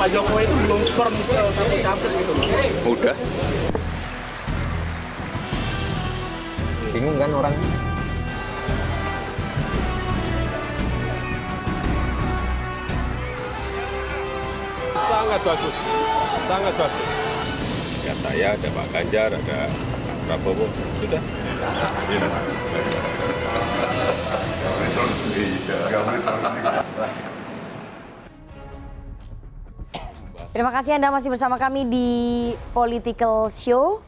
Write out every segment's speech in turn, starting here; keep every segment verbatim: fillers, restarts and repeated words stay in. Pak Jokowi itu belum firm satu capres gitu. Udah. Bingung kan orang? Sangat bagus, sangat bagus. Ya saya ada Pak Ganjar, ada Prabowo, sudah. Terima kasih Anda masih bersama kami di Political Show.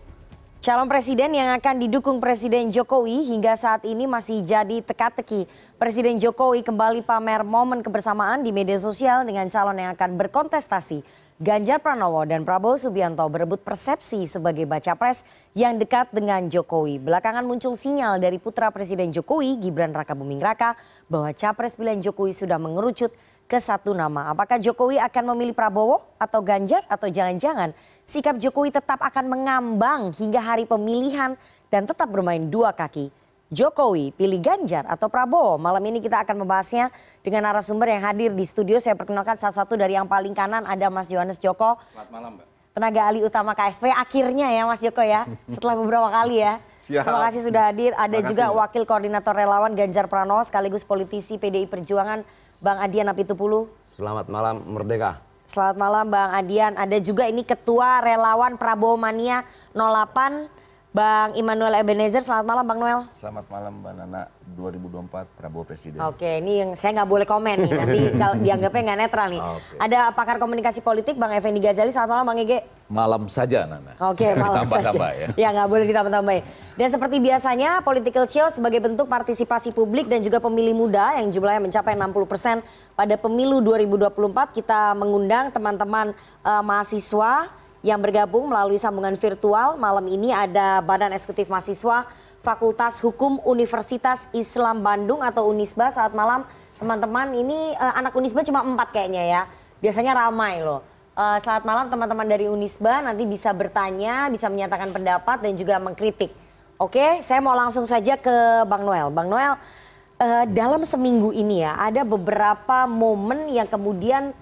Calon presiden yang akan didukung Presiden Jokowi hingga saat ini masih jadi teka-teki. Presiden Jokowi kembali pamer momen kebersamaan di media sosial dengan calon yang akan berkontestasi. Ganjar Pranowo dan Prabowo Subianto berebut persepsi sebagai baca pres yang dekat dengan Jokowi. Belakangan muncul sinyal dari putra Presiden Jokowi, Gibran Rakabuming Raka, bahwa capres pilihan Jokowi sudah mengerucut ke satu nama. Apakah Jokowi akan memilih Prabowo atau Ganjar, atau jangan-jangan sikap Jokowi tetap akan mengambang hingga hari pemilihan dan tetap bermain dua kaki? Jokowi pilih Ganjar atau Prabowo? Malam ini kita akan membahasnya dengan narasumber yang hadir di studio. Saya perkenalkan satu-satu dari yang paling kanan, ada Mas Yohanes Joko. Selamat malam, Mbak. Tenaga ahli utama K S P, akhirnya ya Mas Joko ya, setelah beberapa kali ya. Siap. Terima kasih sudah hadir. Ada Makasih. juga Wakil Koordinator Relawan Ganjar Pranowo sekaligus politisi P D I Perjuangan, Bang Adian Napitupulu. Selamat malam Merdeka. Selamat malam Bang Adian. Ada juga ini Ketua Relawan Prabowo Mania nol delapan, Bang Immanuel Ebenezer. Selamat malam Bang Noel. Selamat malam Mbak Nana. dua ribu dua puluh empat Prabowo Presiden. Oke, ini yang saya nggak boleh komen nih, nanti dianggapnya nggak netral nih. Okay. Ada pakar komunikasi politik Bang Effendi Gazali. Selamat malam Bang Ege. Malam saja Nana. Oke, malam saja. Ya, ya nggak boleh ditambah-tambahin. Dan seperti biasanya Political Show sebagai bentuk partisipasi publik dan juga pemilih muda yang jumlahnya mencapai enam puluh persen pada pemilu dua ribu dua puluh empat, kita mengundang teman-teman uh, mahasiswa yang bergabung melalui sambungan virtual. Malam ini ada Badan Eksekutif Mahasiswa Fakultas Hukum Universitas Islam Bandung atau UNISBA. Saat malam teman-teman, ini uh, anak UNISBA cuma empat kayaknya ya, biasanya ramai loh. Uh, selamat malam teman-teman dari UNISBA, nanti bisa bertanya, bisa menyatakan pendapat dan juga mengkritik. Oke, saya mau langsung saja ke Bang Noel. Bang Noel, uh, dalam seminggu ini ya ada beberapa momen yang kemudian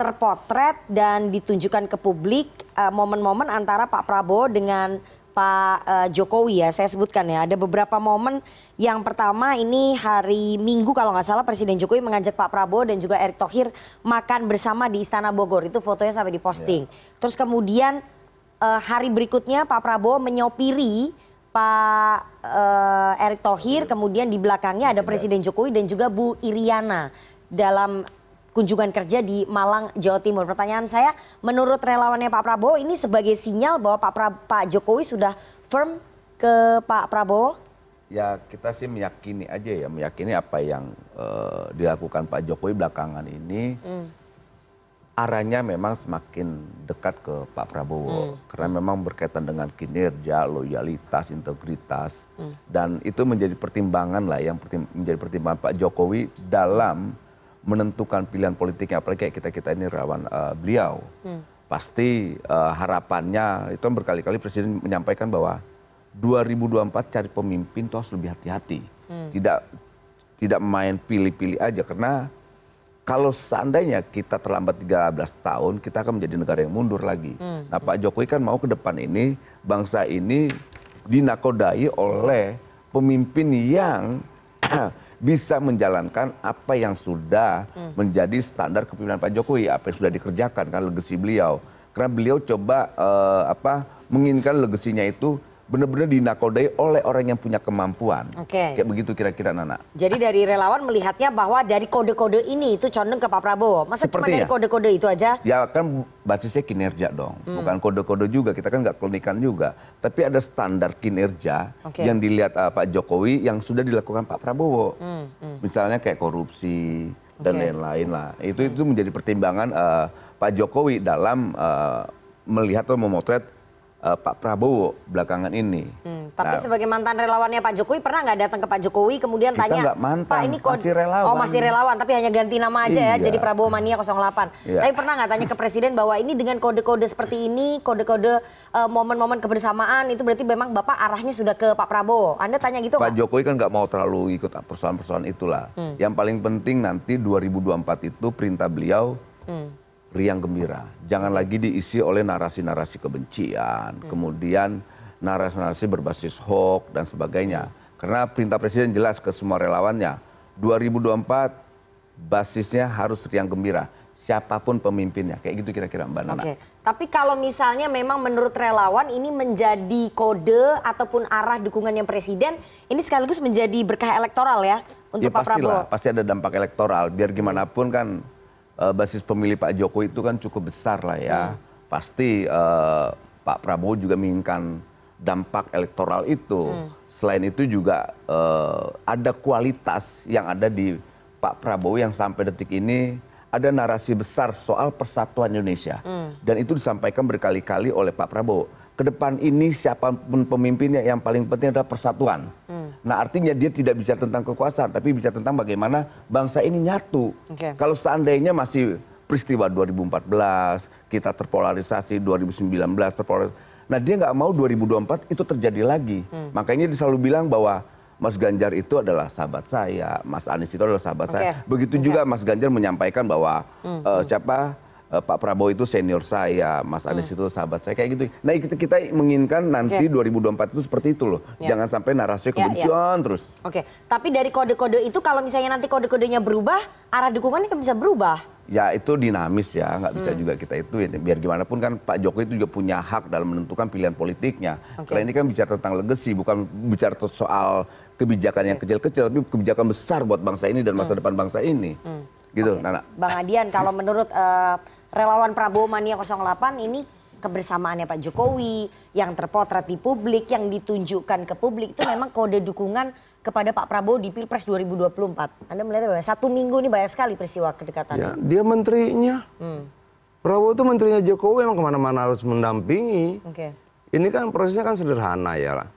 terpotret dan ditunjukkan ke publik, uh, momen-momen antara Pak Prabowo dengan Pak uh, Jokowi ya, saya sebutkan ya. Ada beberapa momen, yang pertama ini hari Minggu kalau nggak salah Presiden Jokowi mengajak Pak Prabowo dan juga Erick Thohir makan bersama di Istana Bogor, itu fotonya sampai diposting. Yeah. Terus kemudian uh, hari berikutnya Pak Prabowo menyopiri Pak uh, Erick Thohir, yeah. kemudian di belakangnya ada yeah. Presiden Jokowi dan juga Bu Iriana dalam kunjungan kerja di Malang, Jawa Timur. Pertanyaan saya, menurut relawannya Pak Prabowo ini sebagai sinyal bahwa Pak Pra Pak Jokowi sudah firm ke Pak Prabowo? Ya kita sih meyakini aja ya, meyakini apa yang uh, dilakukan Pak Jokowi belakangan ini hmm. arahnya memang semakin dekat ke Pak Prabowo. Hmm. Karena memang berkaitan dengan kinerja, loyalitas, integritas. Hmm. Dan itu menjadi pertimbangan lah, yang pertim menjadi pertimbangan Pak Jokowi dalam menentukan pilihan politiknya, apalagi kayak kita-kita ini relawan uh, beliau. Hmm. Pasti uh, harapannya, itu berkali-kali Presiden menyampaikan bahwa dua ribu dua puluh empat cari pemimpin itu harus lebih hati-hati. Hmm. Tidak tidak main pilih-pilih aja, karena kalau seandainya kita terlambat tiga belas tahun, kita akan menjadi negara yang mundur lagi. Hmm. Nah Pak Jokowi kan mau ke depan ini, bangsa ini dinakodai oleh pemimpin yang bisa menjalankan apa yang sudah hmm. menjadi standar kepemimpinan Pak Jokowi, apa yang sudah dikerjakan kan legasi beliau. Karena beliau coba uh, apa menginginkan legasinya itu benar-benar dinakodai oleh orang yang punya kemampuan. Okay. Kayak begitu kira-kira Nana. Jadi dari relawan melihatnya bahwa dari kode-kode ini itu condong ke Pak Prabowo. Masa sepertinya, cuma dari kode-kode itu aja? Ya kan basisnya kinerja dong, hmm. bukan kode-kode juga. Kita kan nggak klonikan juga. Tapi ada standar kinerja okay. yang dilihat uh, Pak Jokowi yang sudah dilakukan Pak Prabowo. Hmm. Hmm. Misalnya kayak korupsi okay. dan lain-lain lah. Itu hmm. itu menjadi pertimbangan uh, Pak Jokowi dalam uh, melihat atau memotret Uh, Pak Prabowo belakangan ini. Hmm, tapi nah, sebagai mantan relawannya Pak Jokowi, pernah nggak datang ke Pak Jokowi kemudian kita tanya, gak mantan, Pak ini kok masih relawan? Oh masih relawan, tapi hanya ganti nama aja iya. ya, jadi Prabowo Mania nol delapan. Iya. Tapi pernah nggak tanya ke Presiden bahwa ini dengan kode-kode seperti ini, kode-kode uh, momen-momen kebersamaan itu berarti memang Bapak arahnya sudah ke Pak Prabowo? Anda tanya gitu Pak gak? Jokowi kan nggak mau terlalu ikut persoalan-persoalan itulah. Hmm. Yang paling penting nanti dua ribu dua puluh empat itu perintah beliau. Hmm. riang gembira. Jangan lagi diisi oleh narasi-narasi kebencian, kemudian narasi-narasi berbasis hoax dan sebagainya. Karena perintah Presiden jelas ke semua relawannya, dua ribu dua puluh empat basisnya harus riang gembira. Siapapun pemimpinnya, kayak gitu kira-kira Mbak Nana. Oke. Tapi kalau misalnya memang menurut relawan ini menjadi kode ataupun arah dukungannya Presiden, ini sekaligus menjadi berkah elektoral ya untuk ya, Pak Prabowo. Pasti ada dampak elektoral, biar gimana pun kan uh, basis pemilih Pak Jokowi itu kan cukup besar lah ya. Hmm. Pasti uh, Pak Prabowo juga menginginkan dampak elektoral itu. Hmm. Selain itu juga uh, ada kualitas yang ada di Pak Prabowo yang sampai detik ini ada narasi besar soal persatuan Indonesia. Mm. Dan itu disampaikan berkali-kali oleh Pak Prabowo. Kedepan ini siapapun pemimpinnya yang paling penting adalah persatuan. Mm. Nah artinya dia tidak bicara tentang kekuasaan, tapi bicara tentang bagaimana bangsa ini nyatu. Okay. Kalau seandainya masih peristiwa dua ribu empat belas, kita terpolarisasi, dua ribu sembilan belas terpolarisasi. Nah dia nggak mau dua ribu dua puluh empat itu terjadi lagi. Mm. Makanya dia selalu bilang bahwa Mas Ganjar itu adalah sahabat saya, Mas Anies itu adalah sahabat okay. saya. Begitu okay. juga Mas Ganjar menyampaikan bahwa mm, uh, mm. siapa uh, Pak Prabowo itu senior saya, Mas Anies mm. itu sahabat saya, kayak gitu. Nah kita, kita menginginkan nanti okay. dua ribu dua puluh empat itu seperti itu loh, yeah. jangan sampai narasi kebencian yeah, yeah. terus. Oke, okay. tapi dari kode-kode itu kalau misalnya nanti kode-kodenya berubah, arah dukungannya kan bisa berubah. Ya itu dinamis ya, nggak bisa hmm. juga kita itu. Biar gimana pun kan Pak Jokowi itu juga punya hak dalam menentukan pilihan politiknya. Okay. Karena ini kan bicara tentang legacy, bukan bicara soal kebijakan okay. yang kecil-kecil, tapi kebijakan besar buat bangsa ini dan masa hmm. depan bangsa ini. Hmm. Gitu, okay. Nana. Bang Adian, kalau menurut uh, relawan Prabowo Mania nol delapan ini kebersamaannya Pak Jokowi, yang terpotret di publik, yang ditunjukkan ke publik itu memang kode dukungan kepada Pak Prabowo di Pilpres dua ribu dua puluh empat. Anda melihatnya satu minggu ini banyak sekali peristiwa kedekatannya. Ya, dia menterinya. Hmm. Prabowo itu menterinya Jokowi, memang kemana-mana harus mendampingi. Okay. Ini kan prosesnya kan sederhana ya.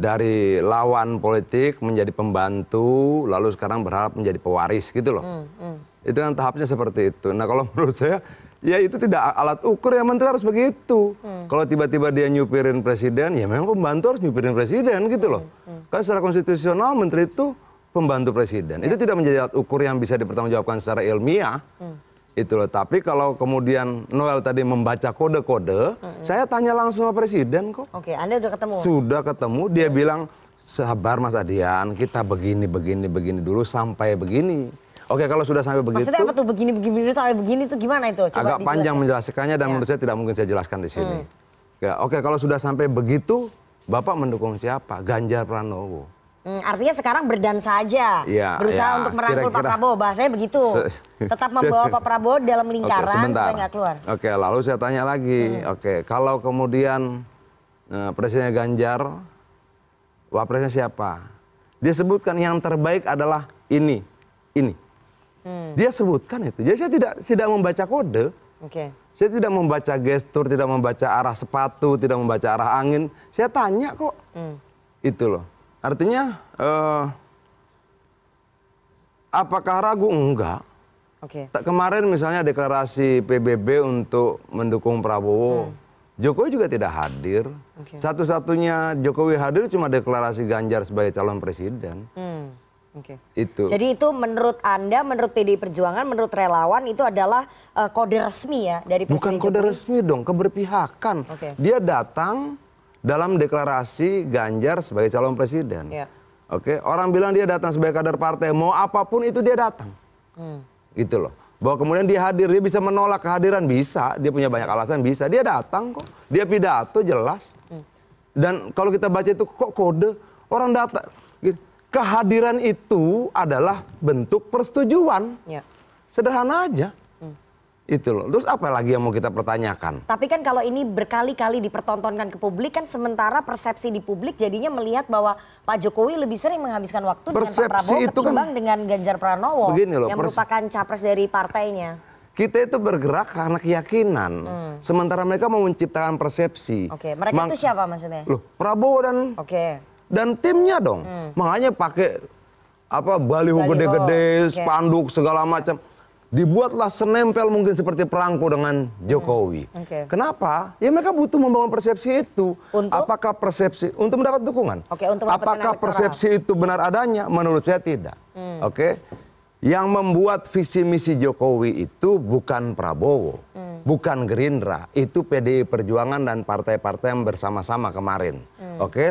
Dari lawan politik menjadi pembantu, lalu sekarang berharap menjadi pewaris gitu loh. Hmm, hmm. Itu kan tahapnya seperti itu. Nah kalau menurut saya, ya itu tidak alat ukur, ya menteri harus begitu. Hmm. Kalau tiba-tiba dia nyupirin presiden, ya memang pembantu harus nyupirin presiden gitu loh. Hmm. Hmm. Kan secara konstitusional menteri itu pembantu presiden. Ya. Itu tidak menjadi alat ukur yang bisa dipertanggungjawabkan secara ilmiah. Hmm. Itu loh. Tapi kalau kemudian Noel tadi membaca kode-kode, hmm. saya tanya langsung sama presiden kok. Oke, Anda sudah ketemu? Sudah ketemu, dia hmm. bilang, sabar Mas Adian, kita begini, begini, begini dulu sampai begini. Oke, kalau sudah sampai begitu. Maksudnya apa tuh begini begini sampai begini itu gimana itu? Coba agak panjang menjelaskannya dan ya. menurut saya tidak mungkin saya jelaskan di sini. Hmm. Ya, oke, kalau sudah sampai begitu, Bapak mendukung siapa? Ganjar Pranowo. Hmm, artinya sekarang berdansa aja. Ya, berusaha ya, untuk merangkul kira -kira. Pak Prabowo, bahasanya begitu. Tetap membawa Pak Prabowo dalam lingkaran oke, supaya nggak keluar. Oke, lalu saya tanya lagi. Hmm. Oke, kalau kemudian eh, presidennya Ganjar, wapresnya siapa? Dia sebutkan yang terbaik adalah ini, ini. Hmm. Dia sebutkan itu. Jadi saya tidak tidak membaca kode. Okay. Saya tidak membaca gestur, tidak membaca arah sepatu, tidak membaca arah angin. Saya tanya kok. Hmm. Itu loh. Artinya uh, apakah ragu? Enggak. Okay. Kemarin misalnya deklarasi P B B untuk mendukung Prabowo. Hmm. Jokowi juga tidak hadir. Okay. Satu-satunya Jokowi hadir cuma deklarasi Ganjar sebagai calon presiden. Hmm. Okay. Itu. Jadi itu menurut Anda, menurut P D I Perjuangan, menurut relawan itu adalah uh, kode resmi ya dari Presiden Bukan Jokowi. Kode resmi dong, keberpihakan. Okay. Dia datang dalam deklarasi Ganjar sebagai calon presiden. Yeah. Oke, okay. Orang bilang dia datang sebagai kader partai, mau apapun itu dia datang. Hmm. Gitu loh. Bahwa kemudian dia hadir, dia bisa menolak kehadiran, bisa. Dia punya banyak alasan, bisa. Dia datang kok, dia pidato jelas. Hmm. Dan kalau kita baca itu kok kode, orang datang. Gitu. Kehadiran itu adalah bentuk persetujuan. Ya. Sederhana aja. Hmm. Itu loh. Terus apa lagi yang mau kita pertanyakan? Tapi kan kalau ini berkali-kali dipertontonkan ke publik kan, sementara persepsi di publik jadinya melihat bahwa Pak Jokowi lebih sering menghabiskan waktu persepsi dengan Pak Prabowo itu ketimbang kan, dengan Ganjar Pranowo loh, yang merupakan capres dari partainya. Kita itu bergerak karena keyakinan. Hmm. Sementara mereka mau menciptakan persepsi. Oke, mereka Mang itu siapa maksudnya? Loh, Prabowo dan... Oke. Dan timnya dong, hmm. makanya pakai apa baliho gede-gede, spanduk okay. segala macam, dibuatlah senempel mungkin seperti perangko dengan Jokowi. Hmm. Okay. Kenapa? Ya mereka butuh membangun persepsi itu. Untuk? Apakah persepsi untuk mendapat dukungan? Okay, untuk apakah persepsi itu benar adanya? Menurut saya tidak. Hmm. Oke, okay? Yang membuat visi misi Jokowi itu bukan Prabowo. Hmm. bukan Gerindra, itu P D I Perjuangan dan partai-partai yang bersama-sama kemarin. Hmm. Oke, okay?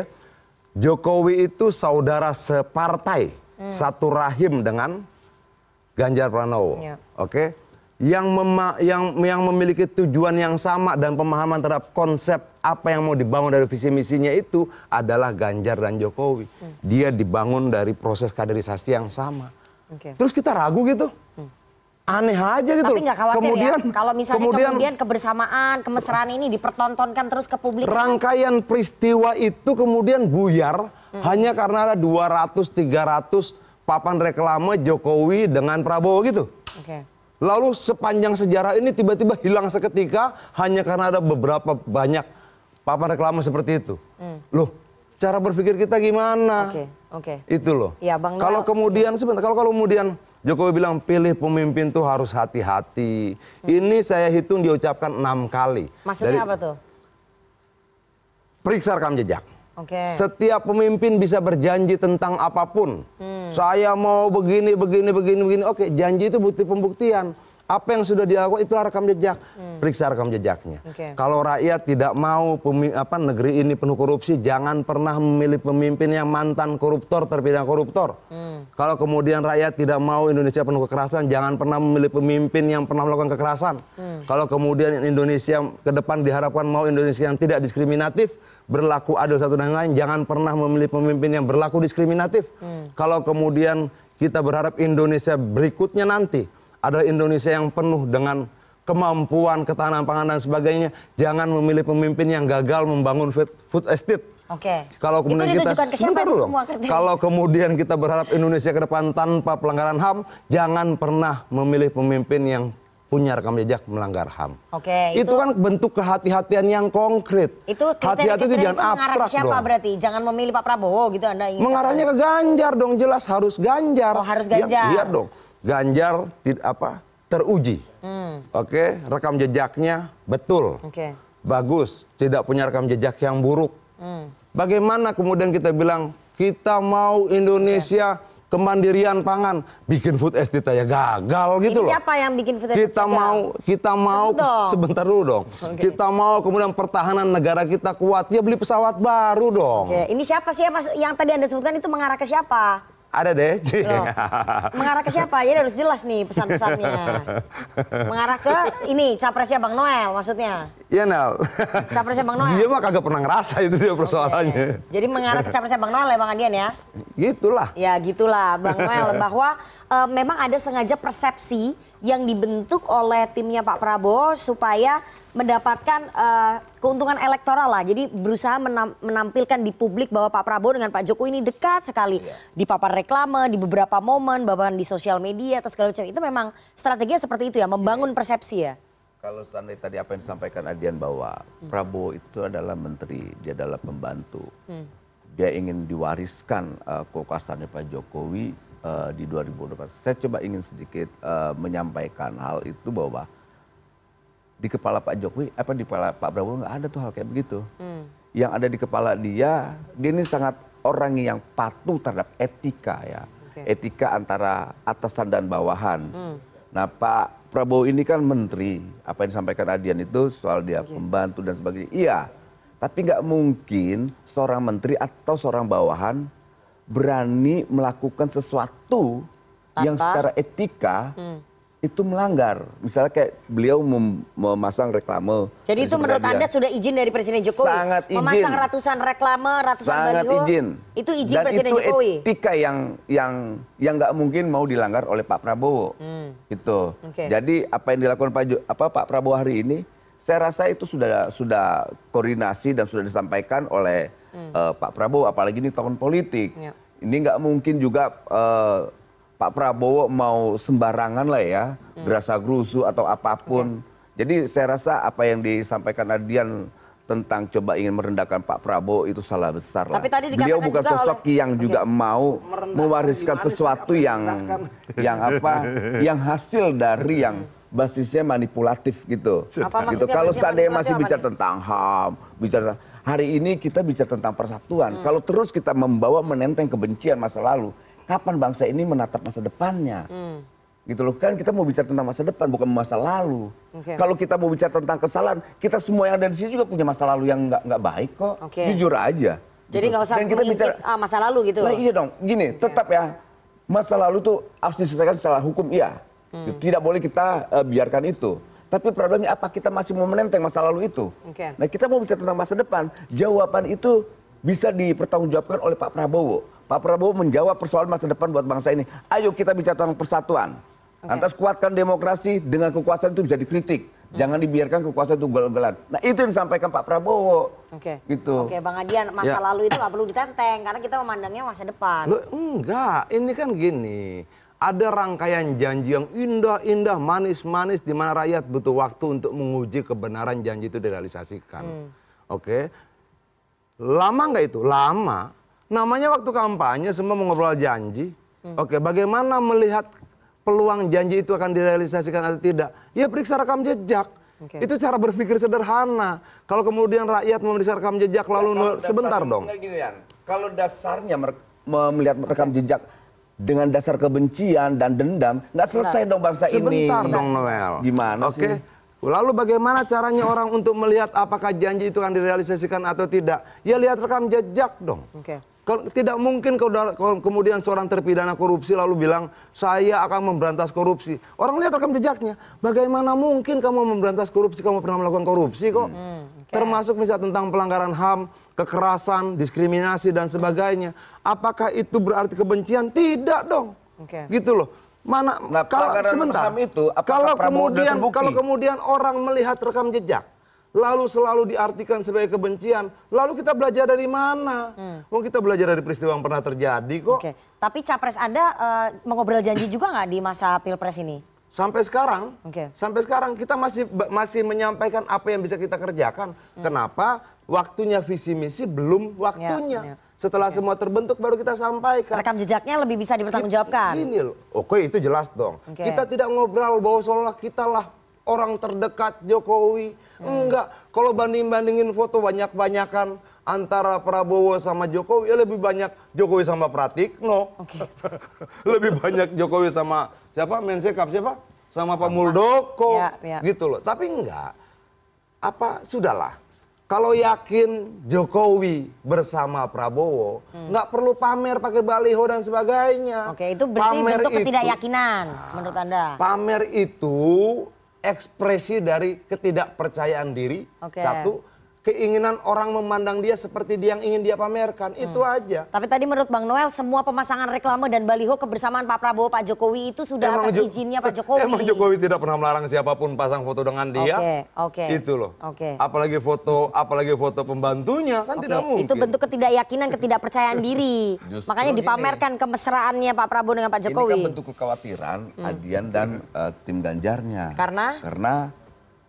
Jokowi itu saudara separtai, hmm. satu rahim dengan Ganjar Pranowo. Yeah. Oke, okay? yang, yang yang memiliki tujuan yang sama dan pemahaman terhadap konsep apa yang mau dibangun dari visi misinya itu adalah Ganjar dan Jokowi. Hmm. Dia dibangun dari proses kaderisasi yang sama. Okay. Terus kita ragu gitu. Hmm. Aneh aja gitu. Tapi nggak khawatir kemudian, ya, kalau misalnya kemudian, kemudian kebersamaan, kemesraan ini dipertontonkan terus ke publik. Rangkaian peristiwa itu kemudian buyar hmm. hanya karena ada dua ratus tiga ratus papan reklame Jokowi dengan Prabowo gitu. Okay. Lalu sepanjang sejarah ini tiba-tiba hilang seketika hanya karena ada beberapa banyak papan reklame seperti itu. Hmm. Loh, cara berpikir kita gimana? Oke, okay. oke. Okay. Itu loh. Ya, Bang. Kalau kemudian sebentar, kalau kalau kemudian Jokowi bilang pilih pemimpin tuh harus hati-hati. Hmm. Ini saya hitung diucapkan enam kali. Maksudnya dari, apa tuh? Periksa rekam jejak. Okay. Setiap pemimpin bisa berjanji tentang apapun. Hmm. Saya mau begini, begini, begini, begini. Oke, janji itu butuh pembuktian. Apa yang sudah dilakukan itulah rekam jejak. Hmm. Periksa rekam jejaknya. Okay. Kalau rakyat tidak mau pemi, apa, negeri ini penuh korupsi, jangan pernah memilih pemimpin yang mantan koruptor, terpidana koruptor. Hmm. Kalau kemudian rakyat tidak mau Indonesia penuh kekerasan, jangan pernah memilih pemimpin yang pernah melakukan kekerasan. Hmm. Kalau kemudian Indonesia ke depan diharapkan mau Indonesia yang tidak diskriminatif, berlaku adil satu dan lain, jangan pernah memilih pemimpin yang berlaku diskriminatif. Hmm. Kalau kemudian kita berharap Indonesia berikutnya nanti adalah Indonesia yang penuh dengan kemampuan, ketahanan pangan dan sebagainya. Jangan memilih pemimpin yang gagal membangun food estate. Oke. Kalau kemudian kita sebentar dulu, kalau kemudian kita berharap Indonesia ke depan tanpa pelanggaran H A M, jangan pernah memilih pemimpin yang punya rekam jejak melanggar H A M. Oke. Itu, itu kan bentuk kehati-hatian yang konkret. Itu hati-hati itu jangan abstrak siapa dong. Berarti jangan memilih Pak Prabowo gitu Anda ingin. Mengarahnya ke Ganjar dong, jelas harus Ganjar. Oh, harus Ganjar. Iya dong. Ganjar tidak apa teruji, hmm. oke okay? Rekam jejaknya betul, okay. Bagus, tidak punya rekam jejak yang buruk. Hmm. Bagaimana kemudian kita bilang kita mau Indonesia okay. kemandirian pangan, bikin food estate ya gagal gitu. Ini loh. Siapa yang bikin food estate? Kita gagal? mau, kita mau Sentuh. sebentar dulu dong. Okay. Kita mau kemudian pertahanan negara kita kuat, ya beli pesawat baru dong. Okay. Ini siapa sih yang tadi Anda sebutkan itu mengarah ke siapa? Ada deh. Loh, mengarah ke siapa? Ya harus jelas nih pesan-pesannya. Mengarah ke ini capresnya Bang Noel maksudnya. Iya Noel. Capresnya Bang Noel. Dia mah kagak pernah ngerasa itu dia persoalannya. Okay. Jadi mengarah ke capresnya Bang Noel ya Bang Adian ya? Gitulah. Ya gitulah Bang Noel bahwa e, memang ada sengaja persepsi yang dibentuk oleh timnya Pak Prabowo supaya mendapatkan uh, keuntungan elektoral lah. Jadi berusaha menam, menampilkan di publik bahwa Pak Prabowo dengan Pak Jokowi ini dekat sekali. Yeah. Di papan reklame, di beberapa momen, bahkan di sosial media atau segala macam. Itu memang strateginya seperti itu ya, membangun yeah. persepsi ya. Kalau standar tadi apa yang disampaikan Adian bahwa hmm. Prabowo itu adalah menteri, dia adalah pembantu. Hmm. Dia ingin diwariskan uh, kekuasaannya Pak Jokowi uh, di dua ribu dua puluh empat. Saya coba ingin sedikit uh, menyampaikan hal itu bahwa di kepala Pak Jokowi, apa di kepala Pak Prabowo nggak ada tuh hal kayak begitu. Hmm. Yang ada di kepala dia, dia ini sangat orang yang patuh terhadap etika ya. Okay. Etika antara atasan dan bawahan. Hmm. Nah Pak Prabowo ini kan menteri, apa yang disampaikan Adian itu soal dia okay. pembantu dan sebagainya. Iya, tapi nggak mungkin seorang menteri atau seorang bawahan berani melakukan sesuatu Tanpa. yang secara etika hmm. itu melanggar, misalnya kayak beliau mem memasang reklame. Jadi itu menurut Anda sudah izin dari Presiden Jokowi? Sangat izin. Memasang ratusan reklame, ratusan Sangat baliho, izin. Itu izin Dan Presiden itu Jokowi? Dan itu etika yang yang yang nggak mungkin mau dilanggar oleh Pak Prabowo. Hmm. Itu. Okay. Jadi apa yang dilakukan Pak, apa, Pak Prabowo hari ini, saya rasa itu sudah sudah koordinasi dan sudah disampaikan oleh hmm. uh, Pak Prabowo, apalagi ini tahun politik. Yep. Ini nggak mungkin juga Uh, Pak Prabowo mau sembarangan lah ya, hmm. berasa gerusu atau apapun. Okay. Jadi saya rasa apa yang disampaikan Adian tentang coba ingin merendahkan Pak Prabowo itu salah besar lah. Tapi tadi beliau bukan sosok oleh yang juga okay. mau mewariskan sesuatu yang yang apa, yang hasil dari yang basisnya manipulatif gitu. Apa gitu. Kalau seandainya masih bicara nih? tentang H A M, bicara hari ini kita bicara tentang persatuan. Hmm. Kalau terus kita membawa menenteng kebencian masa lalu, kapan bangsa ini menatap masa depannya? Hmm. Gitu loh, kan kita mau bicara tentang masa depan, bukan masa lalu. Okay. Kalau kita mau bicara tentang kesalahan, kita semua yang ada di sini juga punya masa lalu yang nggak nggak baik kok. Okay. Jujur aja. Jadi nggak gitu. usah kita bicara ah, masa lalu gitu. Nah, iya dong, gini, okay. tetap ya masa lalu tuh harus diselesaikan secara hukum, iya. Hmm. Tidak boleh kita uh, biarkan itu. Tapi problemnya apa? Kita masih mau menenteng masa lalu itu. Okay. Nah, kita mau bicara tentang masa depan. Jawaban itu bisa dipertanggungjawabkan oleh Pak Prabowo. Pak Prabowo menjawab persoalan masa depan buat bangsa ini. Ayo kita bicara tentang persatuan. Okay. Lantas kuatkan demokrasi dengan kekuasaan itu bisa dikritik. Hmm. Jangan dibiarkan kekuasaan itu gol-golan. Nah itu yang disampaikan Pak Prabowo. Oke, okay. gitu. Oke, okay, Bang Adian, masa ya. lalu itu nggak perlu ditenteng karena kita memandangnya masa depan. Loh, enggak, ini kan gini. Ada rangkaian janji yang indah-indah, manis-manis, di mana rakyat butuh waktu untuk menguji kebenaran janji itu direalisasikan. Hmm. Oke, okay. Lama nggak itu? Lama. Namanya waktu kampanye semua mengobrol janji. Hmm. Oke, okay. Bagaimana melihat peluang janji itu akan direalisasikan atau tidak? Ya periksa rekam jejak. Okay. Itu cara berpikir sederhana. Kalau kemudian rakyat memeriksa rekam jejak lalu nah, dasar, sebentar dong. Kalau dasarnya melihat rekam okay. jejak dengan dasar kebencian dan dendam, nggak selesai dong bangsa sebentar ini. Sebentar dong Noel. Gimana okay. sih? Lalu bagaimana caranya orang untuk melihat apakah janji itu akan direalisasikan atau tidak? Ya lihat rekam jejak dong. Okay. Tidak mungkin kalau kemudian seorang terpidana korupsi lalu bilang saya akan memberantas korupsi. Orang lihat rekam jejaknya. Bagaimana mungkin kamu memberantas korupsi? Kamu pernah melakukan korupsi kok. Hmm, okay. Termasuk misalnya tentang pelanggaran H A M, kekerasan, diskriminasi dan sebagainya. Apakah itu berarti kebencian? Tidak dong. Okay. Gitu loh. Mana nah, kalau sebentar. Itu, kalau kemudian kalau kemudian orang melihat rekam jejak lalu selalu diartikan sebagai kebencian, lalu kita belajar dari mana? Mau hmm. kita belajar dari peristiwa yang pernah terjadi kok. Oke. Tapi capres Anda uh, mengobrol janji juga nggak di masa pilpres ini? Sampai sekarang, okay. sampai sekarang kita masih masih menyampaikan apa yang bisa kita kerjakan. Hmm. Kenapa? Waktunya visi misi belum waktunya. Ya, ya. Setelah okay. semua terbentuk baru kita sampaikan. Rekam jejaknya lebih bisa dipertanggungjawabkan. Gini loh, oke itu jelas dong. Okay. Kita tidak ngobrol bahwa seolah kita lah orang terdekat Jokowi. hmm. Enggak, kalau banding-bandingin foto banyak-banyakan antara Prabowo sama Jokowi, ya lebih banyak Jokowi sama Pratikno. okay. Lebih banyak Jokowi sama siapa, Mensekap siapa, sama Pak Muldoko ya, ya. gitu loh. Tapi enggak, apa, sudahlah. Kalau yakin Jokowi bersama Prabowo, hmm. nggak perlu pamer pakai baliho dan sebagainya. Oke, itu berarti pamer bentuk itu, ketidakyakinan nah, menurut Anda? Pamer itu ekspresi dari ketidakpercayaan diri. Okay. Satu, keinginan orang memandang dia seperti dia yang ingin dia pamerkan. Hmm. Itu aja. Tapi tadi menurut Bang Noel, semua pemasangan reklame dan baliho kebersamaan Pak Prabowo, Pak Jokowi itu sudah emang atas jo izinnya Pak Jokowi. Emang Jokowi tidak pernah melarang siapapun pasang foto dengan dia. Oke, okay, oke. Okay. Itu loh. Oke. Okay. Apalagi foto, apalagi foto pembantunya kan okay. tidak mungkin. Itu bentuk ketidakyakinan, ketidakpercayaan diri. Justru makanya dipamerkan ini, kemesraannya Pak Prabowo dengan Pak Jokowi. Ini kan bentuk kekhawatiran hmm. Adian dan uh, tim Ganjarnya. Karena? Karena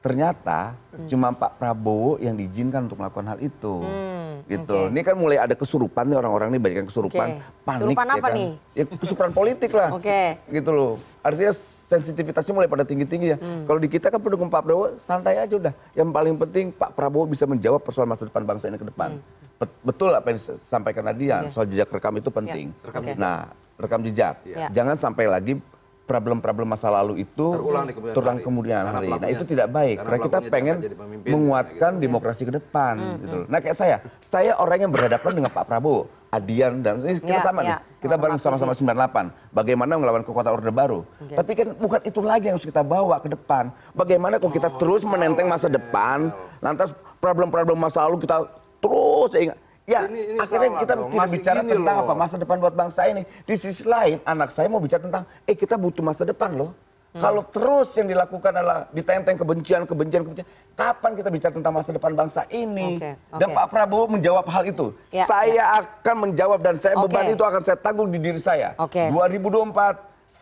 ternyata hmm. cuma Pak Prabowo yang diizinkan untuk melakukan hal itu. Hmm, gitu. Okay. Ini kan mulai ada kesurupan nih, orang-orang ini banyak yang kesurupan. Okay. Panik. Kesurupan apa ya kan? nih? Ya kesurupan politik lah. Oke. Okay. Gitu loh. Artinya sensitivitasnya mulai pada tinggi-tinggi ya. Hmm. Kalau di kita kan pendukung Pak Prabowo santai aja udah. Yang paling penting Pak Prabowo bisa menjawab persoalan masa depan bangsa ini ke depan. Hmm. Betul apa yang disampaikan Adian, okay. soal jejak rekam itu penting. Yeah. Rekam. Okay. Nah, rekam jejak. Yeah. Jangan sampai lagi problem-problem masa lalu itu terulang di kemudian terulang hari, kemudian hari. Nah itu tidak baik, karena, karena kita pengen menguatkan ya, gitu. demokrasi ke depan. Hmm, gitu. hmm. Nah kayak saya, saya orang yang berhadapan dengan Pak Prabowo, Adian dan ini kita ya, sama ya, nih, kita bareng sama-sama sembilan delapan, bagaimana melawan kekuatan Orde Baru. Okay. Tapi kan bukan itu lagi yang harus kita bawa ke depan. Bagaimana kalau kita oh, terus menenteng masa depan, ya, lantas problem-problem masa lalu kita terus ingat. Ya, ini, ini akhirnya kita dong. tidak Masih bicara tentang loh. apa masa depan buat bangsa ini. Di sisi lain, anak saya mau bicara tentang, eh kita butuh masa depan loh. Hmm. Kalau terus yang dilakukan adalah ditenteng kebencian, kebencian, kebencian, kapan kita bicara tentang masa depan bangsa ini? Okay, okay. Dan Pak Prabowo menjawab hal itu. Ya, saya ya. akan menjawab dan saya okay. beban itu akan saya tanggung di diri saya. Okay. dua ribu dua puluh empat.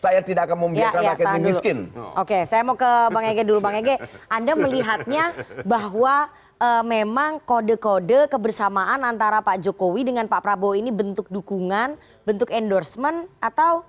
Saya tidak akan membiarkan ya, ya, rakyat ini miskin. Oh. Oke, saya mau ke Bang Ege dulu. Bang Ege, Anda melihatnya bahwa e, memang kode-kode kebersamaan antara Pak Jokowi dengan Pak Prabowo ini bentuk dukungan, bentuk endorsement atau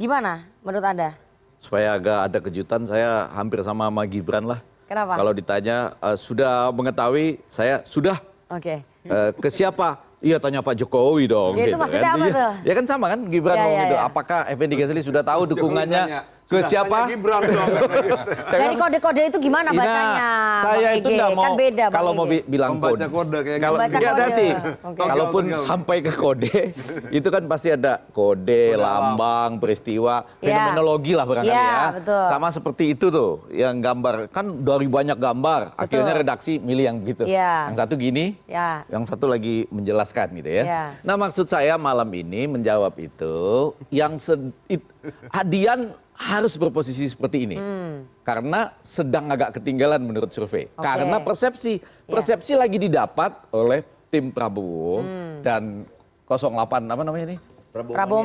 gimana menurut Anda? Supaya agak ada kejutan, saya hampir sama sama Gibran lah. Kenapa? Kalau ditanya, e, sudah mengetahui, saya sudah. Oke. E, ke siapa? Iya tanya Pak Jokowi dong. Ya, gitu, itu maksudnya kan. apa tuh? Ya, ya kan sama kan Gibran ya, ngomong ya, itu. Ya. Apakah Effendi Gazali sudah tahu Terus dukungannya? Ke siapa? Gibran dong. Dari kode-kode itu gimana bacanya? Nah, saya itu enggak mau. Kan beda, kalau mau bilang kode. kode kalau enggak hati. Okay. Kalaupun okay. sampai ke kode, itu kan pasti ada kode, kode lambang, peristiwa, yeah. fenomenologi lah barangkali yeah, ya. Betul. Sama seperti itu tuh yang gambar. Kan dari banyak gambar, betul. Akhirnya redaksi milih yang begitu. Yeah. Yang satu gini, yeah. yang satu lagi menjelaskan gitu ya. Yeah. Nah, maksud saya malam ini menjawab itu yang sedikit Adian harus berposisi seperti ini hmm. karena sedang agak ketinggalan menurut survei. Okay. Karena persepsi persepsi yeah. lagi didapat oleh tim Prabowo hmm. dan nol delapan apa namanya ini? Prabowo Mania. Prabowo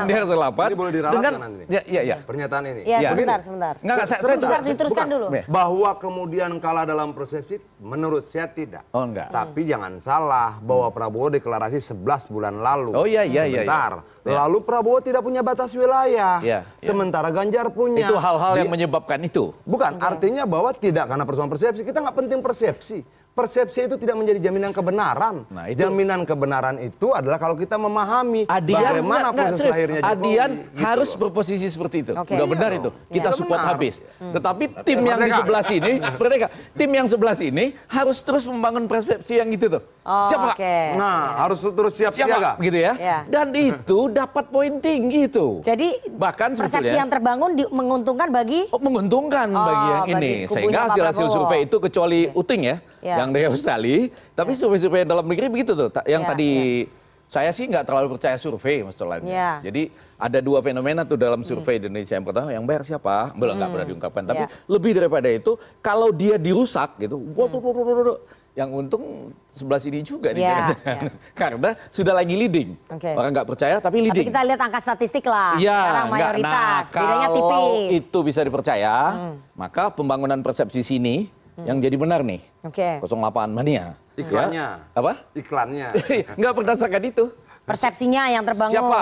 Mania nol delapan. Ini boleh diralatkan nanti nih. Ya, ya, ya. Pernyataan ini. Ya, ya. Sebentar, sebentar. Enggak, enggak, saya, saya sebentar, diteruskan dulu. Bahwa kemudian kalah dalam persepsi, menurut saya tidak. Oh, enggak. Tapi hmm. jangan salah bahwa Prabowo deklarasi sebelas bulan lalu. Oh, iya, iya, iya. Sebentar. Ya, ya. Lalu Prabowo tidak punya batas wilayah, ya, ya. Sementara Ganjar punya. Itu hal-hal yang menyebabkan itu? Bukan, okay. artinya bahwa tidak karena persoalan persepsi, kita nggak penting persepsi. Persepsi itu tidak menjadi jaminan kebenaran. Nah, itu... Jaminan kebenaran itu adalah kalau kita memahami Adian, bagaimana proses nah, lahirnya Jokowi. Adian gitu harus loh. berposisi seperti itu, okay. udah benar itu. Kita ya, support benar. habis. Hmm. Tetapi tim yang di sebelah sini, tim yang sebelah sini harus terus membangun persepsi yang gitu tuh. Oh, siap okay. Nah, harus terus siap siaga gitu ya. ya. Dan itu dapat poin tinggi itu. Jadi bahkan persepsi yang terbangun di, menguntungkan bagi oh, menguntungkan oh, bagi yang bagi ini. Sehingga hasil-hasil survei itu kecuali okay. Uting ya, yeah. yang dari Australia, tapi yeah. survei-survei dalam negeri begitu tuh. Yang yeah, tadi yeah. saya sih nggak terlalu percaya survei masalahnya. Yeah. Jadi ada dua fenomena tuh dalam survei mm. Indonesia. Yang pertama yang bayar siapa? Belum nggak mm. pernah diungkapkan. Tapi yeah. lebih daripada itu kalau dia dirusak gitu. Mm. Yang untung sebelah sini juga nih yeah, yeah. karena sudah lagi leading okay. orang nggak percaya tapi leading. Tapi kita lihat angka statistik lah yeah, sekarang mayoritas nah, bedanya tipis. Kalau itu bisa dipercaya hmm. maka pembangunan persepsi sini hmm. yang jadi benar nih okay. nol delapan Mania iklannya ya. Apa iklannya nggak berdasarkan itu persepsinya yang terbangun. Siapa?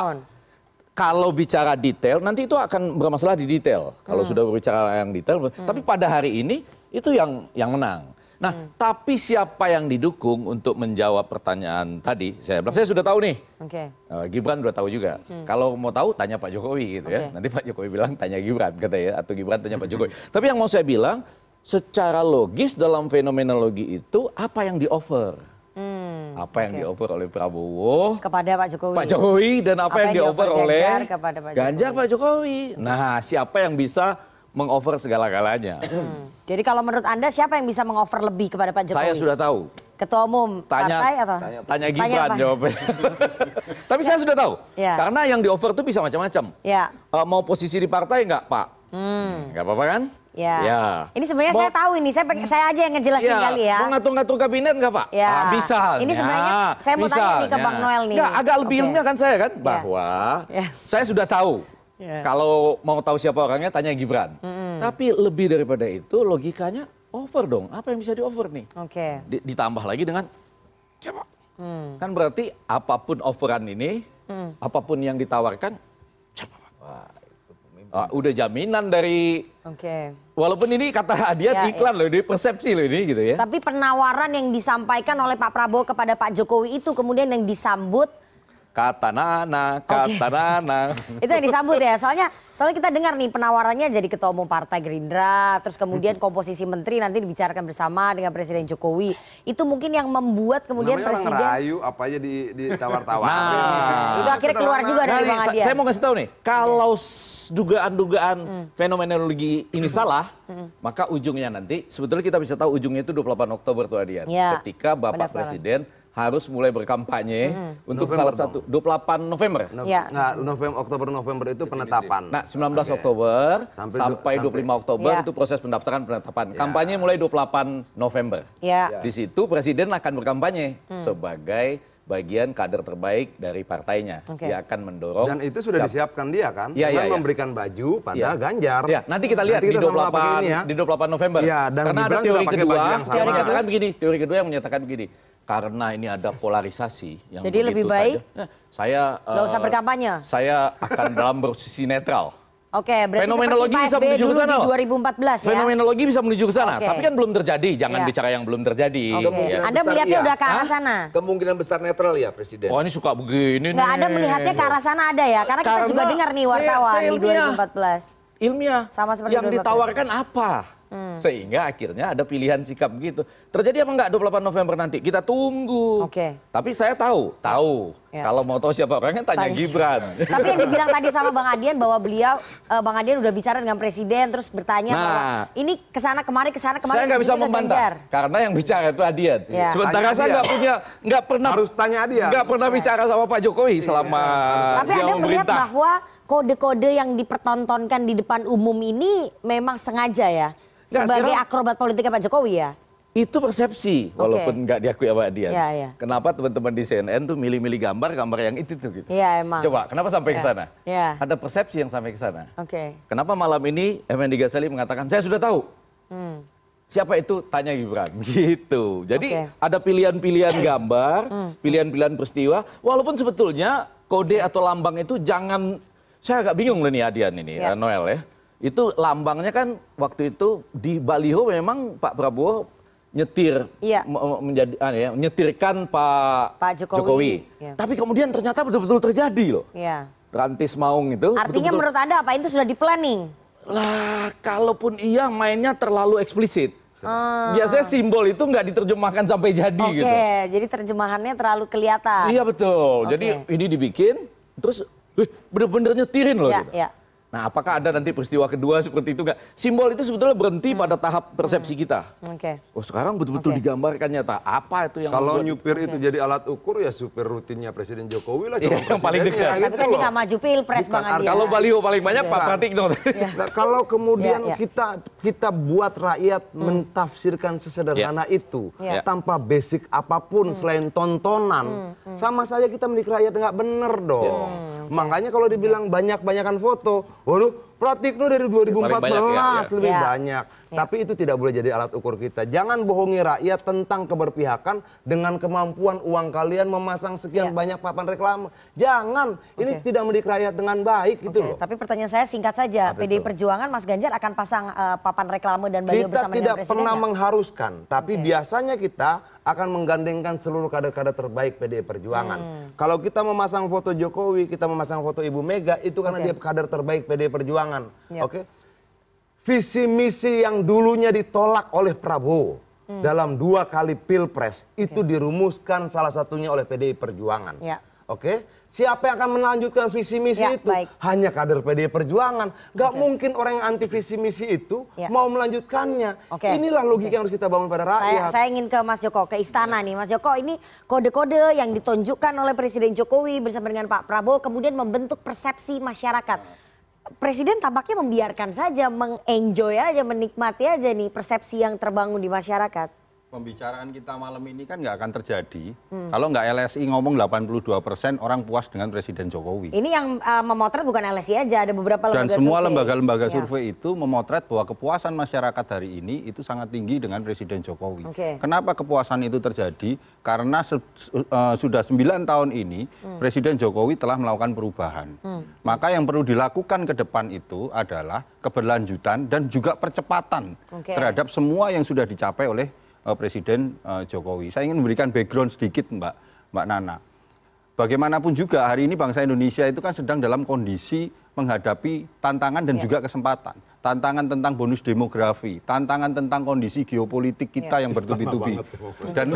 Kalau bicara detail nanti itu akan bermasalah di detail kalau hmm. sudah berbicara yang detail hmm. tapi pada hari ini itu yang yang menang. Nah, hmm. tapi siapa yang didukung untuk menjawab pertanyaan tadi? Saya bilang, saya sudah tahu nih. Okay. Gibran sudah tahu juga. Hmm. Kalau mau tahu, tanya Pak Jokowi gitu okay. ya. Nanti Pak Jokowi bilang, tanya Gibran katanya. Atau Gibran tanya Pak Jokowi. Tapi yang mau saya bilang, secara logis dalam fenomenologi itu, apa yang di-offer? Hmm. Apa yang okay. di-offer oleh Prabowo? Kepada Pak Jokowi. Pak Jokowi dan apa, apa yang, yang di-offer oleh Ganjar Pak Jokowi. Nah, siapa yang bisa... mengover segala-galanya. Hmm. Jadi kalau menurut Anda siapa yang bisa mengover lebih kepada Pak Jokowi? Saya sudah tahu. Ketua Umum tanya, Partai atau? Tanya, tanya Gibran jawabnya. Tapi saya sudah tahu. Ya. Karena yang di-over itu bisa macam-macam. Ya. Uh, mau posisi di partai enggak Pak? Hmm. Gak apa-apa kan? Ya. ya. Ini sebenarnya saya tahu ini, saya pengen, saya aja yang ngejelasin ya. kali ya. Mau ngatur-ngatur kabinet nggak Pak? Ya. Nah, bisa. Ini sebenarnya saya mau misalnya. tanya nih ke Bang Noel nih. Nggak, agak lebih okay. ilmiah kan saya kan? Bahwa ya. Ya. saya sudah tahu. Yeah. Kalau mau tahu siapa orangnya tanya Gibran. Mm-hmm. Tapi lebih daripada itu logikanya over dong. Apa yang bisa di over nih? Oke. Okay. Ditambah lagi dengan coba. Mm. Kan berarti apapun overan ini, mm. apapun yang ditawarkan, coba. Wah, itu pemimpin. Ah, udah jaminan dari. Oke. Okay. Walaupun ini kata Adian ya, iklan ya. loh, ini persepsi loh ini gitu ya. Tapi penawaran yang disampaikan oleh Pak Prabowo kepada Pak Jokowi itu kemudian yang disambut. Kata Nana, kata okay. Nana. Itu yang disambut ya, soalnya soalnya kita dengar nih penawarannya jadi ketua umum Partai Gerindra, terus kemudian komposisi menteri nanti dibicarakan bersama dengan Presiden Jokowi. Itu mungkin yang membuat kemudian namanya Presiden... ngerayu apa aja ditawar-tawar. Nah, nah, itu akhirnya keluar nah, juga nah, dari Bang Adian. Saya mau kasih tahu nih, kalau dugaan-dugaan hmm. fenomenologi ini hmm. salah, hmm. maka ujungnya nanti, sebetulnya kita bisa tahu ujungnya itu dua puluh delapan Oktober tuh Adian. Ya. Ketika Bapak Pada Presiden... harus mulai berkampanye hmm. untuk November salah satu dua puluh delapan November. No, ya. Nah, November, Oktober, November itu penetapan. Nah, sembilan belas Oktober sampai, sampai dua puluh lima Oktober ya. Itu proses pendaftaran penetapan. Ya. Kampanye mulai dua puluh delapan November. Ya. Di situ presiden akan berkampanye hmm. sebagai bagian kader terbaik dari partainya. Okay. Dia akan mendorong. Dan itu sudah disiapkan dia kan? Iya, iya, iya. memberikan baju pada iya. Ganjar. Iya. Nanti kita lihat nanti kita di, dua puluh delapan, ya. di dua puluh delapan November. Ya, dan karena ada teori kedua, teori kedua kan begini, teori kedua yang menyatakan begini. Karena ini ada polarisasi yang jadi lebih baik nah, saya nggak usah berkampanye. Saya akan dalam posisi netral. Oke, okay, berarti fenomenologi bisa menuju ke sana. dua ribu empat belas ya. Fenomenologi bisa menuju ke sana, okay. tapi kan belum terjadi. Jangan yeah. bicara yang belum terjadi. Okay. Ya. Anda melihatnya iya. udah ke arah sana. Kemungkinan besar netral ya Presiden. Oh, ini suka begini. Nggak ada melihatnya ke arah sana ada ya, karena, karena kita juga dengar nih wartawan saya, saya di dua ribu empat belas. ilmiah. Sama seperti yang ditawarkan dua puluh delapan. Apa? Hmm. Sehingga akhirnya ada pilihan sikap gitu. Terjadi apa enggak dua puluh delapan November nanti? Kita tunggu. Oke. Okay. Tapi saya tahu, tahu. Ya. Kalau mau tahu siapa orangnya tanya Tadi. Gibran. Tapi yang dibilang tadi sama Bang Adian bahwa beliau uh, Bang Adian udah bicara dengan presiden terus bertanya nah, bahwa ini kesana kemari kesana kemari. Saya nggak bisa membantah Ganjar. Karena yang bicara itu Adian. Ya. Sementara tanya saya nggak punya nggak pernah harus tanya Adian. Nggak pernah ya. bicara sama Pak Jokowi selama ya. Tapi dia Anda melihat bahwa kode-kode yang dipertontonkan di depan umum ini memang sengaja ya? Sebagai nah, akrobat politiknya Pak Jokowi ya? Itu persepsi, walaupun nggak okay. diakui sama Adian. Ya, ya. Kenapa teman-teman di C N N tuh milih-milih gambar-gambar yang itu tuh gitu? Iya emang. Coba, kenapa sampai ya. ke sana? Ya. Ada persepsi yang sampai ke sana. Oke. Okay. Kenapa malam ini Effendi Gazali mengatakan saya sudah tahu? Hmm. Siapa itu? Tanya Gibran. Gitu. Jadi okay. ada pilihan-pilihan gambar, pilihan-pilihan peristiwa. Walaupun sebetulnya kode atau lambang itu jangan. Saya agak bingung nih Adian ini, ya. Noel ya. Itu lambangnya kan waktu itu di baliho memang Pak Prabowo nyetir ya. menjadi ya, nyetirkan Pak, Pak Jokowi. Jokowi. Ya. Tapi kemudian ternyata betul-betul terjadi loh. Ya. Rantis Maung itu. Artinya betul-betul... menurut Anda apa itu sudah di planning? Lah, kalaupun iya mainnya terlalu eksplisit. Ah. Biasanya simbol itu nggak diterjemahkan sampai jadi okay. gitu. Oke, jadi terjemahannya terlalu kelihatan. Iya betul. Okay. Jadi ini dibikin, terus bener-bener nyetirin loh. Ya, gitu. Ya. Nah, apakah ada nanti peristiwa kedua seperti itu nggak? Simbol itu sebetulnya berhenti hmm. pada tahap persepsi hmm. kita. Oke. Okay. Oh, sekarang betul-betul okay. digambarkan nyata. Apa itu yang kalau membuat... nyupir okay. itu jadi alat ukur ya supir rutinnya Presiden Jokowi lah. Yeah, yang paling dekat. Tapi gitu kan dia nggak maju pilpres Bang Adian. Kalau baliho paling banyak yeah. Pak Pratikno. Yeah. Nah, kalau kemudian yeah, yeah. kita kita buat rakyat hmm. mentafsirkan sesederhana yeah. itu yeah. tanpa basic apapun hmm. selain tontonan, hmm. Hmm. sama saja kita mendidik rakyat nggak bener dong. Yeah. Okay. Makanya kalau dibilang yeah. banyak-banyakan foto. Waduh, Pratikno dari dua ribu empat belas banyak, ya, ya. lebih ya. banyak. Ya. Tapi itu tidak boleh jadi alat ukur kita. Jangan bohongi rakyat tentang keberpihakan dengan kemampuan uang kalian memasang sekian ya. banyak papan reklame. Jangan, okay. ini tidak mendidik rakyat dengan baik gitu okay. loh. Tapi pertanyaan saya singkat saja. Apa P D I Perjuangan Mas Ganjar akan pasang uh, papan reklame dan baliho bersama dengan presiden? Kita tidak pernah gak? mengharuskan, tapi okay. biasanya kita akan menggandengkan seluruh kader-kader terbaik P D I Perjuangan. Hmm. Kalau kita memasang foto Jokowi, kita memasang foto Ibu Mega, itu karena okay. dia kader terbaik P D I Perjuangan. Yep. Oke. Okay? Visi misi yang dulunya ditolak oleh Prabowo hmm. dalam dua kali pilpres okay. itu dirumuskan salah satunya oleh P D I Perjuangan. Yep. Oke, okay? Siapa yang akan melanjutkan visi misi ya, itu? Baik. Hanya kader P D I Perjuangan. Gak okay. mungkin orang yang anti visi misi itu ya. mau melanjutkannya. Okay. Inilah logika okay. yang harus kita bangun pada rakyat. Saya, saya ingin ke Mas Joko, ke istana yes. nih. Mas Joko, ini kode-kode yang ditunjukkan oleh Presiden Jokowi bersama dengan Pak Prabowo kemudian membentuk persepsi masyarakat. Presiden tampaknya membiarkan saja, mengenjoy aja, menikmati aja nih persepsi yang terbangun di masyarakat. Pembicaraan kita malam ini kan nggak akan terjadi hmm. kalau nggak L S I ngomong delapan puluh dua persen orang puas dengan Presiden Jokowi. Ini yang uh, memotret bukan L S I aja, ada beberapa lembaga survei. Dan semua lembaga-lembaga survei ya. itu memotret bahwa kepuasan masyarakat hari ini itu sangat tinggi dengan Presiden Jokowi. Okay. Kenapa kepuasan itu terjadi? Karena uh, sudah sembilan tahun ini hmm. Presiden Jokowi telah melakukan perubahan. Hmm. Maka yang perlu dilakukan ke depan itu adalah keberlanjutan dan juga percepatan okay. terhadap semua yang sudah dicapai oleh Presiden uh, Jokowi. Saya ingin memberikan background sedikit Mbak Mbak Nana. Bagaimanapun juga hari ini bangsa Indonesia itu kan sedang dalam kondisi menghadapi tantangan dan yeah. juga kesempatan. Tantangan tentang bonus demografi, tantangan tentang kondisi geopolitik kita yeah. yang bertubi-tubi. Dan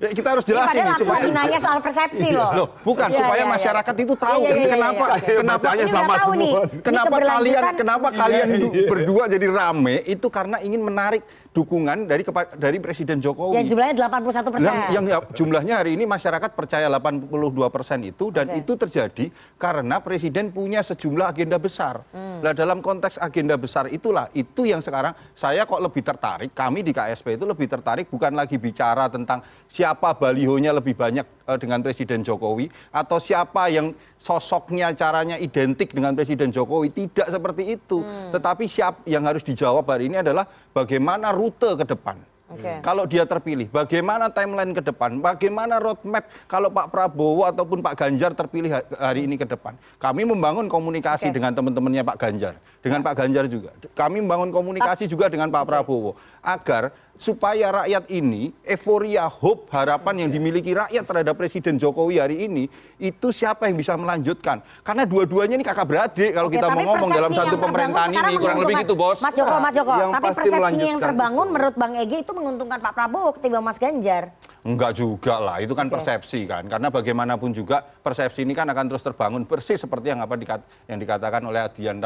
ya, kita harus jelasin ya, nih, supaya nanya soal persepsi loh. loh bukan yeah, supaya yeah, masyarakat yeah. itu tahu yeah, yeah, yeah, kenapa yeah, yeah, yeah. kenapa ini sama semua. Kenapa kalian kenapa yeah, kalian yeah. berdua jadi rame itu karena ingin menarik dukungan dari dari Presiden Jokowi. Yang jumlahnya delapan puluh satu persen. Yang, yang jumlahnya hari ini masyarakat percaya delapan puluh dua persen itu dan okay. itu terjadi karena Presiden punya sejumlah agenda besar. Hmm. Nah, dalam konteks agenda besar itulah itu yang sekarang saya kok lebih tertarik. Kami di K S P itu lebih tertarik bukan lagi bicara tentang siapa balihonya lebih banyak dengan Presiden Jokowi atau siapa yang sosoknya caranya identik dengan Presiden Jokowi. Tidak seperti itu. Hmm. Tetapi siap yang harus dijawab hari ini adalah bagaimana rute ke depan. Okay. Kalau dia terpilih, bagaimana timeline ke depan, bagaimana roadmap kalau Pak Prabowo ataupun Pak Ganjar terpilih hari ini ke depan. Kami membangun komunikasi okay. dengan teman-temannya Pak Ganjar, dengan yeah. Pak Ganjar juga. Kami membangun komunikasi Pak. juga dengan Pak okay. Prabowo agar supaya rakyat ini, euforia, hope, harapan yang dimiliki rakyat terhadap Presiden Jokowi hari ini, itu siapa yang bisa melanjutkan? Karena dua-duanya ini kakak beradik kalau oke, kita mau ngomong dalam satu pemerintahan ini, kurang lebih gitu, Bos. Mas Joko, Mas Joko, yang tapi persepsi yang terbangun menurut Bang Ege itu menguntungkan Pak Prabowo ketimbang Mas Ganjar. Enggak juga lah, itu kan oke. persepsi kan. Karena bagaimanapun juga persepsi ini kan akan terus terbangun persis seperti yang apa dikat, yang dikatakan oleh Adian,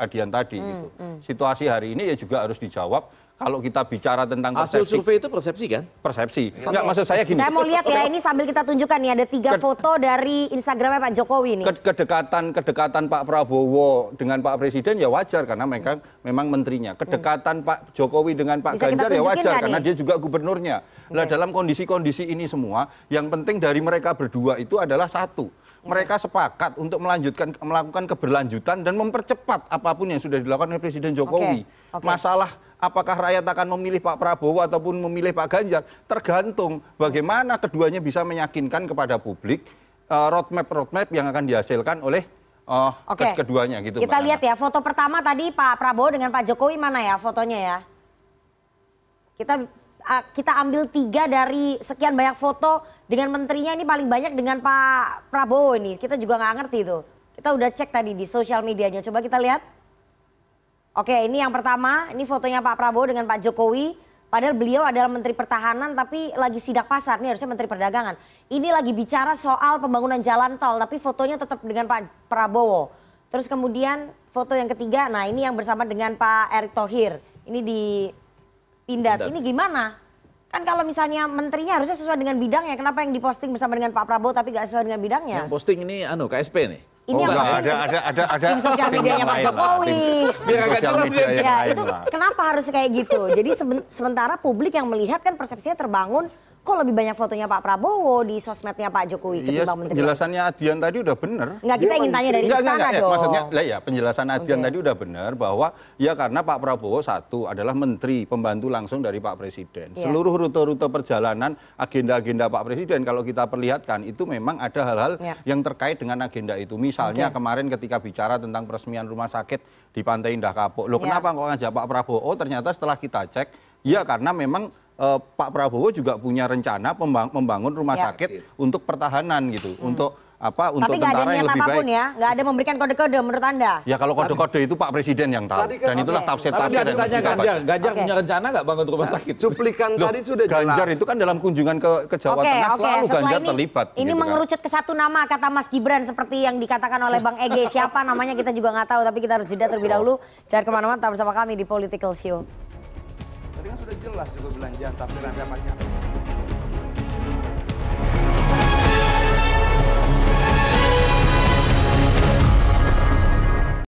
Adian tadi hmm, gitu. Hmm. Situasi hari ini ya juga harus dijawab. Kalau kita bicara tentang persepsi. Hasil survei itu persepsi kan? Persepsi. Enggak, maksud saya gini. Saya mau lihat ya, ini sambil kita tunjukkan nih, ada tiga foto dari Instagramnya Pak Jokowi ini. Kedekatan kedekatan Pak Prabowo dengan Pak Presiden ya wajar, karena mereka memang menterinya. Kedekatan hmm. Pak Jokowi dengan Pak Bisa Ganjar ya wajar, kan, karena dia juga gubernurnya. Nah, okay. dalam kondisi-kondisi ini semua, yang penting dari mereka berdua itu adalah satu. Mereka sepakat untuk melanjutkan melakukan keberlanjutan dan mempercepat apapun yang sudah dilakukan oleh Presiden Jokowi. Okay. Okay. Masalah apakah rakyat akan memilih Pak Prabowo ataupun memilih Pak Ganjar tergantung bagaimana keduanya bisa meyakinkan kepada publik uh, roadmap-roadmap yang akan dihasilkan oleh uh, okay. keduanya gitu. Kita lihat ya foto pertama tadi Pak Prabowo dengan Pak Jokowi, mana ya fotonya ya? Kita uh, kita ambil tiga dari sekian banyak foto dengan menterinya, ini paling banyak dengan Pak Prabowo ini. Kita juga nggak ngerti itu. Kita udah cek tadi di sosial medianya. Coba kita lihat. Oke, ini yang pertama, ini fotonya Pak Prabowo dengan Pak Jokowi. Padahal beliau adalah Menteri Pertahanan tapi lagi sidak pasar, ini harusnya Menteri Perdagangan. Ini lagi bicara soal pembangunan jalan tol tapi fotonya tetap dengan Pak Prabowo. Terus kemudian foto yang ketiga, nah ini yang bersama dengan Pak Erick Thohir. Ini di Pindad, Pindad. Ini gimana? Kan kalau misalnya menterinya harusnya sesuai dengan bidangnya, kenapa yang diposting bersama dengan Pak Prabowo tapi gak sesuai dengan bidangnya? Yang posting ini anu K S P nih? Ini oh, yang ada, ada, ada, ada, ada. Tim sosial medianya Pak Jokowi. Dia agak jelas ya. Ya, itu kenapa harus kayak gitu? Jadi sementara publik yang melihat kan persepsinya terbangun, kok lebih banyak fotonya Pak Prabowo di sosmednya Pak Jokowi ketimbang menteri. Iya, penjelasan Adian tadi udah benar. Enggak, kita ingin tanya dari istana dong. Maksudnya, lah ya, penjelasan Adian tadi udah benar bahwa ya karena Pak Prabowo satu adalah menteri pembantu langsung dari Pak Presiden. Seluruh rute-rute perjalanan, agenda-agenda Pak Presiden kalau kita perlihatkan itu memang ada hal-hal yang terkait dengan agenda itu. Misalnya kemarin ketika bicara tentang peresmian rumah sakit di Pantai Indah Kapuk. Loh, kenapa kok ngajak Pak Prabowo? Oh, ternyata setelah kita cek, ya karena memang Uh, Pak Prabowo juga punya rencana membang membangun rumah ya. sakit ya. untuk pertahanan gitu, hmm. untuk apa? Tapi untuk tentara yang lebih baik. Ya, nggak ada memberikan kode-kode menurut Anda. Ya kalau kode-kode itu Pak Presiden yang tahu. Kan, dan itulah tafsir-tafsir. Tapi ditanya Ganjar, Ganjar okay. punya rencana nggak bangun rumah sakit? Cuplikan Loh, tadi sudah jelas. Ganjar itu kan dalam kunjungan ke, ke Jawa okay, Tengah okay. selalu Setelah Ganjar ini, terlibat. Ini gitu mengerucut kan. ke satu nama kata Mas Gibran seperti yang dikatakan oleh Bang Ege. Siapa namanya kita juga nggak tahu, tapi kita harus jeda terlebih dahulu. Jangan kemana-mana, tetap bersama kami di Political Show. Kan sudah jelas juga belanja, tapi belanja macam